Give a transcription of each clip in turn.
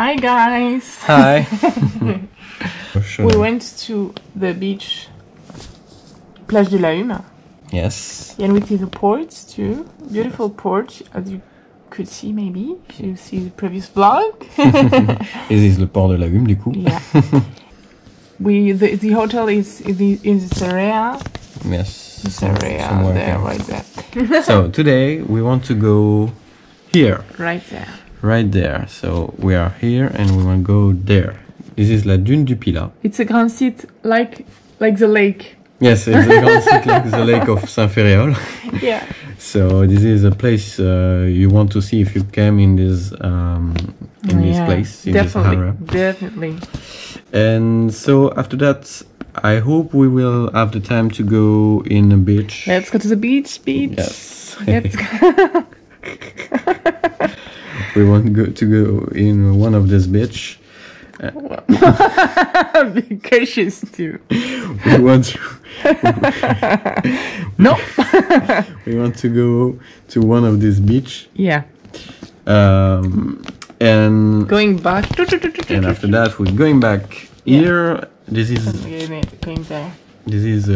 Hi guys! Hi! We went to the beach, Plage de la Hume. Yes. And we did the ports too. Beautiful porch, as you could see maybe, if you see the previous vlog. This is the Port de la Hume, du coup. Yeah. The hotel is in this area. Yes. This area, somewhere there, right there. So today we want to go here. Right there. Right there. So we are here and we want to go there. This is La Dune du Pilat. It's a grand site like the lake. Yes, it's a grand site like the lake of Saint Ferriol. Yeah. So this is a place you want to see if you came in this place, in this area. Definitely. And so after that, I hope we will have the time to go in the beach. Let's go to the beach. Yes. Let's go. We want to go in one of these beach. Be cautious too. We want to no. We want to go to one of these beach. Yeah. And going back. And after that, we're going back here. Yeah. This is going there. This is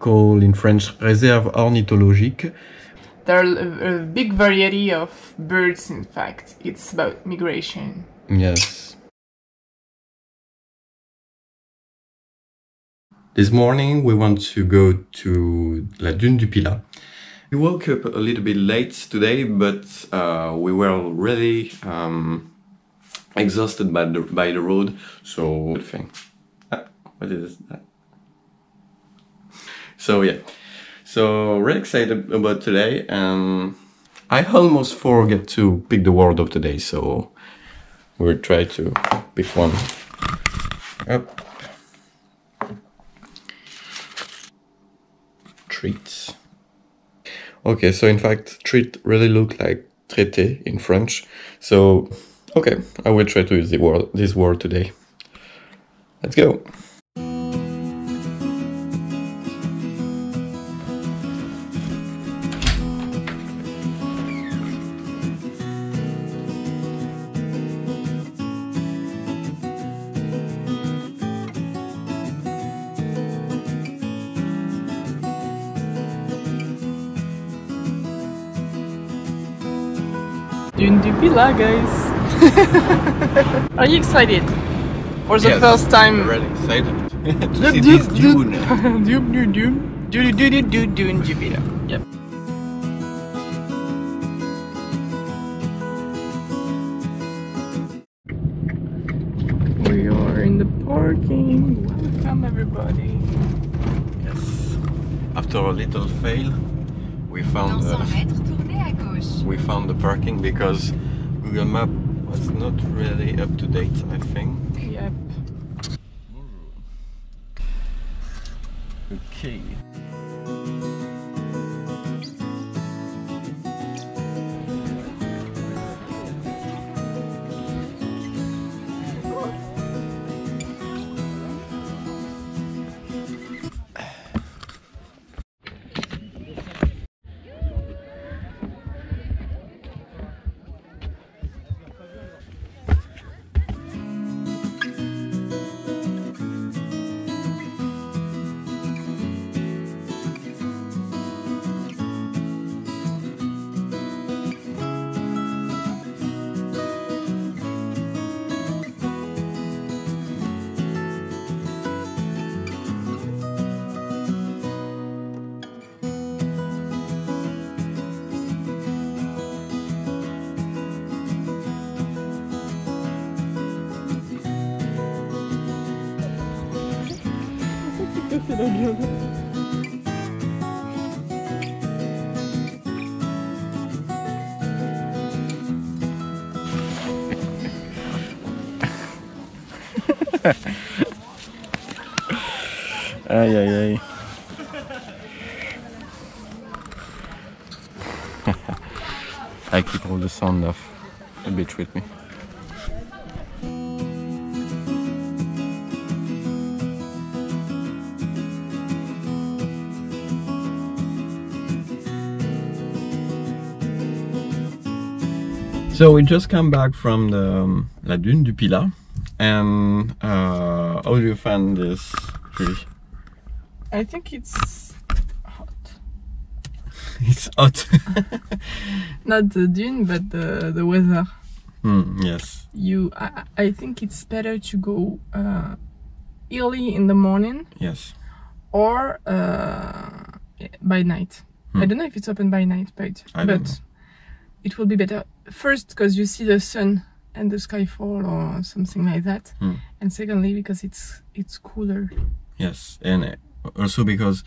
called in French Réserve Ornithologique. There are a big variety of birds, in fact. It's about migration. Yes. This morning we want to go to La Dune du Pilat. We woke up a little bit late today, but we were really exhausted by the road. So, what is that? So, yeah. So, really excited about today, and I almost forget to pick the word of the day, so we'll try to pick one up. Treats. Okay, so in fact, treat really look like traité in French, so okay, I will try to use this word today. Let's go! Dune du Pilat, guys! Are you excited? For the first time? I'm really excited to see this dune. Dune du Pilat. Yep. We are in the parking. Welcome everybody. Yes. After a little fail, we found the parking because Google Map was not really up to date, I think. Yep. Okay. Aïe aïe aïe. I keep all the sound off a bit with me. So we just come back from the La Dune du Pilat, and how do you find this fish? I think it's hot. It's hot. Not the dune, but the weather. Yes. I think it's better to go early in the morning. Yes. Or by night. I don't know if it's open by night, but it will be better. First, because you see the sun and the skyfall or something like that, and secondly because it's cooler. Yes, and also because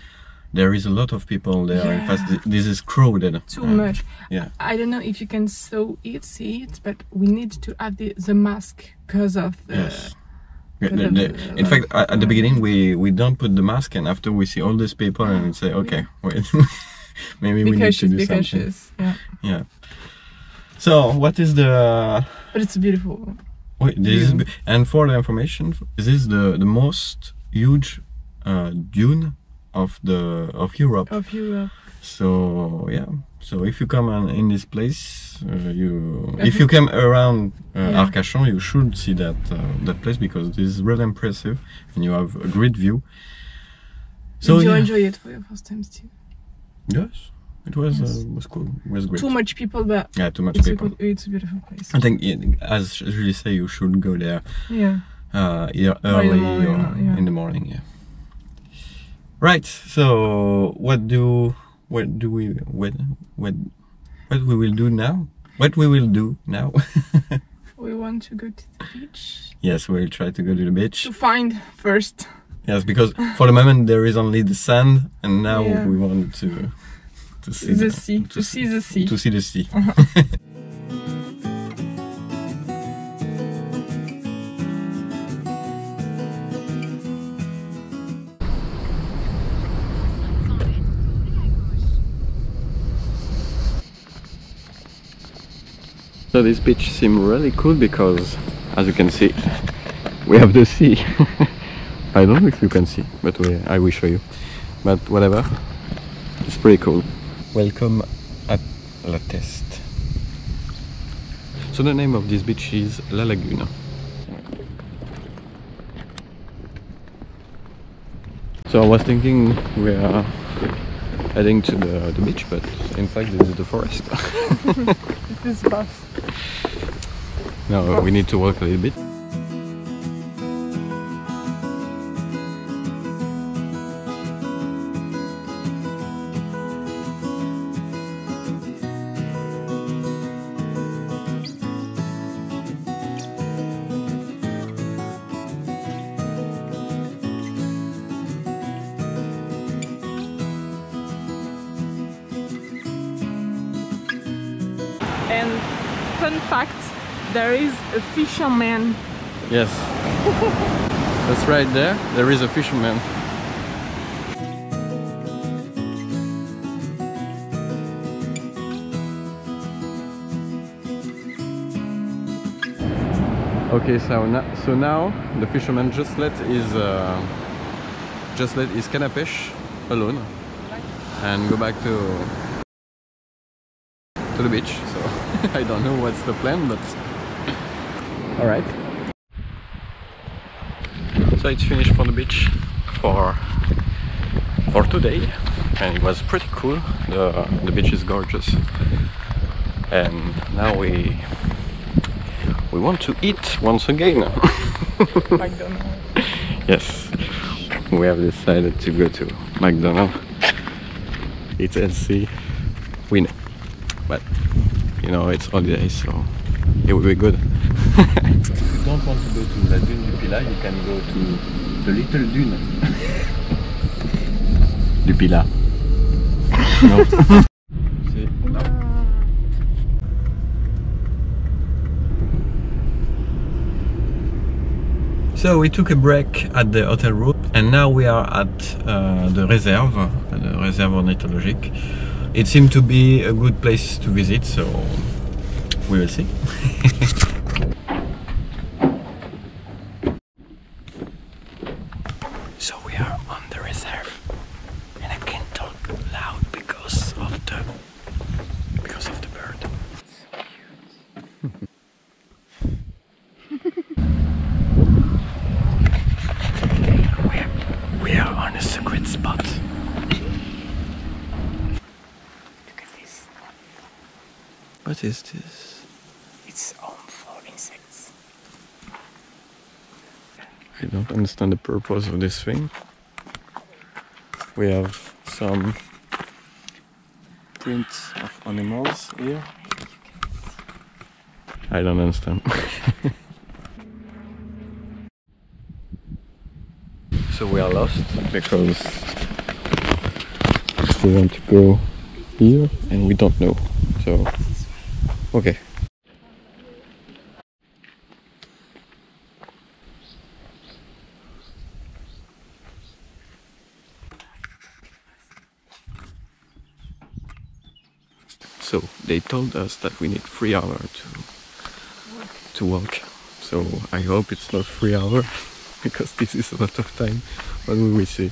there is a lot of people there. Yeah. In fact, this is crowded. Too much. Yeah. I don't know if you can see it, but we need to have the mask because of the. Yes. In fact, at the beginning we don't put the mask, and after we see all these people and say, okay, wait, maybe we need to do something. Cautious. Yeah. Yeah. So what is the? But it's beautiful. Wait, this is, and for the information, this is the most huge dune of Europe. Of Europe. So yeah. So if you come in this place, if you come around Arcachon, you should see that place because this is really impressive and you have a great view. So did you enjoy it for your first time, Steve? Yes. It was cool. It was great. Too much people, but yeah, too much people. It's a beautiful place. I think, as Julie say, you should go there. Yeah. Early in the morning. Yeah. Right. So, what we will do now? We want to go to the beach. Yes, we'll try to go to the beach. To find first. Yes, because for the moment there is only the sand, and now we want to. To see the sea. So this beach seems really cool because, as you can see, we have the sea. I don't know if you can see, but I will show you. But whatever, it's pretty cool. Welcome at La Teste. So the name of this beach is La Laguna. So I was thinking we are heading to the beach, but in fact this is the forest. This is fast. No, we need to walk a little bit. And fun fact, there is a fisherman. Yes, that's right there. There is a fisherman. Okay, so now the fisherman just let his can of fish alone and go back to the beach. So I don't know what's the plan, but all right. So it's finished for the beach for today, and it was pretty cool. The beach is gorgeous, and now we want to eat once again. McDonald's. Yes, we have decided to go to McDonald's. It's NC. We know. But you know, it's holiday, so it will be good. If you don't want to go to La Dune du Pilat, you can go to the Little Dune du Pilat. No. See? No. So we took a break at the hotel room, and now we are at the Réserve Ornithologique. It seemed to be a good place to visit, so we will see. So we are on the reserve, and I can't talk loud because of the bird. It's so cute. What is this? It's home for insects. I don't understand the purpose of this thing. We have some prints of animals here. I don't understand. So we are lost because we want to go here and we don't know. So, okay. So they told us that we need 3 hours to walk. So I hope it's not 3 hours. Because this is a lot of time, what will we see?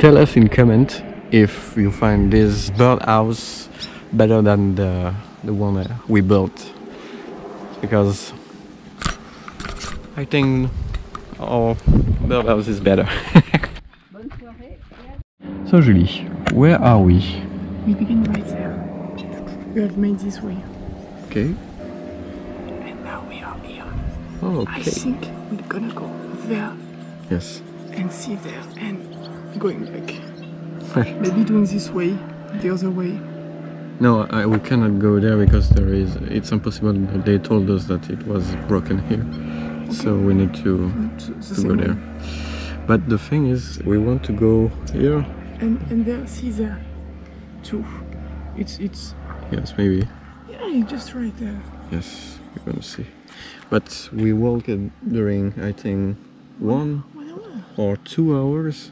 Tell us in comment if you find this birdhouse better than the one we built, because I think our birdhouse is better. So Julie, where are we? We begin right there. We have made this way. Okay. And now we are here. Oh, okay. I think we're gonna go there. Yes. And see there and going back. Maybe doing this way, the other way. No, we cannot go there because there is. It's impossible. They told us that it was broken here, okay. So we need to go there. But the thing is, we want to go here and there. See there, too. It's. Yes, maybe. Yeah, just right there. Yes, we're gonna see. But we walked during, I think, 1 or 2 hours.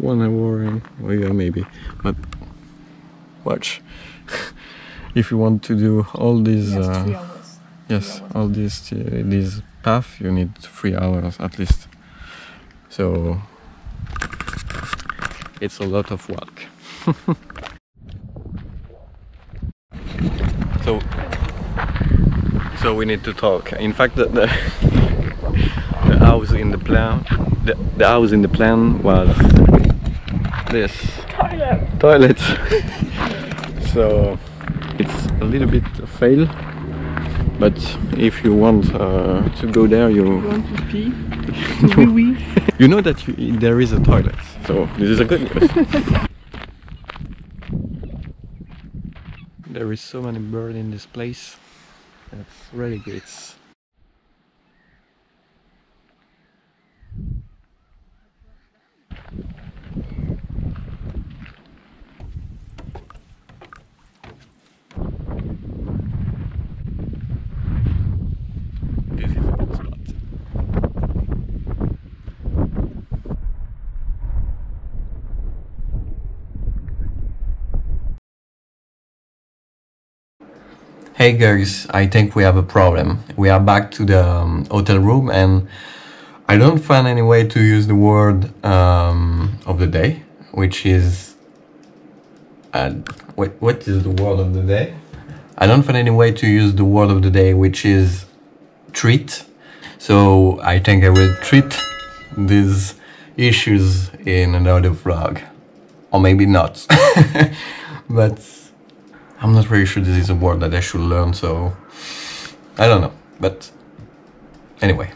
1 hour and, well, yeah, maybe, but watch. If you want to do all these, all these path, you need 3 hours at least. So it's a lot of work. so we need to talk. In fact, the house in the plan, the house in the plan was this toilet. So it's a little bit a fail, but if you want to go there, you want to pee, to wee wee. You know that there is a toilet, so this is a good news. There is so many birds in this place. That's really great. Hey guys, I think we have a problem. We are back to the hotel room and I don't find any way to use the word of the day, which is... what is the word of the day? I don't find any way to use the word of the day, which is treat. So I think I will treat these issues in another vlog. Or maybe not. But... I'm not really sure this is a word that I should learn, so I don't know, but anyway.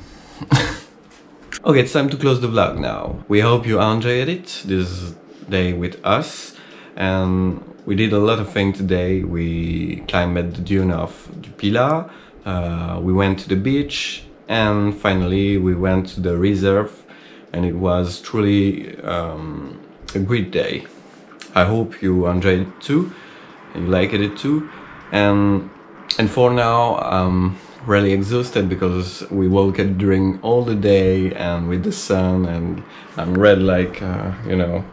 Okay, it's time to close the vlog now. We hope you enjoyed it, this day with us, and we did a lot of things today. We climbed the dune of Du Pilat, We went to the beach, and finally we went to the reserve, and it was truly a great day. I hope you enjoyed it too, you liked it too, and for now I'm really exhausted because we walked during all the day and with the sun, and I'm red like, you know,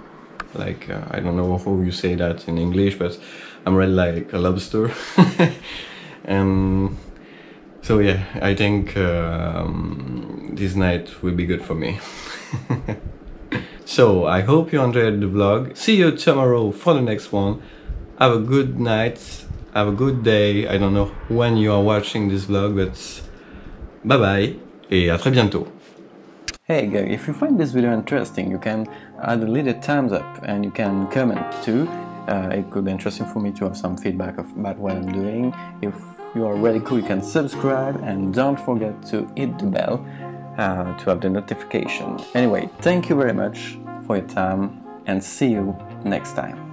like, I don't know how you say that in English, but I'm red like a lobster. And so yeah, I think this night will be good for me. So I hope you enjoyed the vlog. See you tomorrow for the next one. Have a good night, have a good day. I don't know when you are watching this vlog, but bye bye et à très bientôt. Hey guys, if you find this video interesting, you can add a little thumbs up and you can comment too. It could be interesting for me to have some feedback about what I'm doing. If you are really cool, you can subscribe, and don't forget to hit the bell to have the notification. Anyway, thank you very much for your time, and see you next time.